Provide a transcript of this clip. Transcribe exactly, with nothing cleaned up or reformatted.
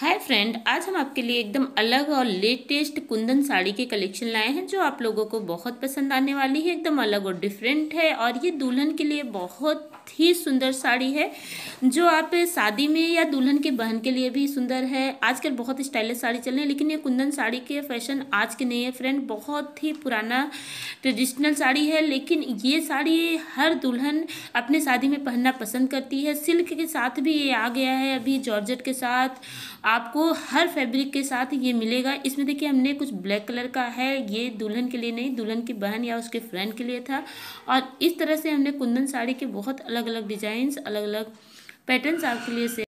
Hi friend, आज हम आपके लिए एकदम अलग और लेटेस्ट कुंदन साड़ी के कलेक्शन लाए हैं जो आप लोगों को बहुत पसंद आने वाली है। एकदम अलग और डिफरेंट है और ये दुल्हन के लिए बहुत ही सुंदर साड़ी है जो आप शादी में या दुल्हन के बहन के लिए भी सुंदर है। आजकल बहुत स्टाइलिश साड़ी चल रही है, लेकिन ये कुंदन साड़ी के फैशन आज के नहीं है फ्रेंड, बहुत ही पुराना ट्रेडिशनल साड़ी है। लेकिन ये साड़ी हर दुल्हन अपने शादी में पहनना पसंद करती है। सिल्क के साथ भी ये आ गया है, अभी जॉर्जेट के साथ आपको हर फैब्रिक के साथ ये मिलेगा। इसमें देखिए हमने कुछ ब्लैक कलर का है, ये दुल्हन के लिए नहीं, दुल्हन की बहन या उसके फ्रेंड के लिए था। और इस तरह से हमने कुंदन साड़ी के बहुत अलग अलग डिजाइन्स, अलग अलग पैटर्न्स आपके लिए